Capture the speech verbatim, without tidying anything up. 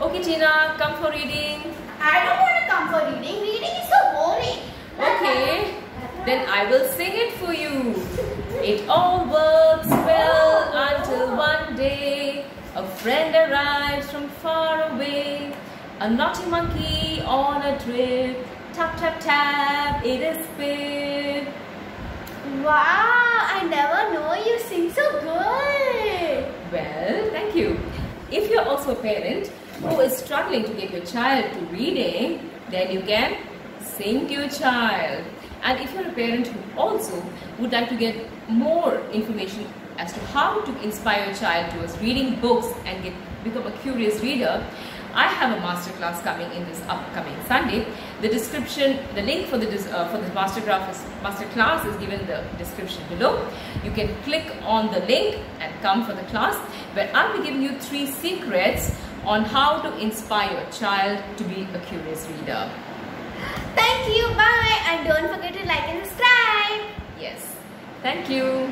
Okay, Gina, come for reading. I don't want to come for reading. Reading is so boring. Okay, then I will sing it for you. It all works well until one day a friend arrives from far away. A naughty monkey on a trip. Tap, tap, tap, it is Pip. Wow, I never know you sing so good. Well, thank you. If you're also a parent who is struggling to get your child to reading, then you can sing to your child. And if you're a parent who also would like to get more information as to how to inspire your child towards reading books and get become a curious reader, I have a masterclass coming in this upcoming Sunday. The description, the link for the uh, for the masterclass is, masterclass is given in the description below. You can click on the link and come for the class, where I'll be giving you three secrets on how to inspire your child to be a curious reader. Thank you, bye, and don't forget to like and subscribe. Yes, thank you.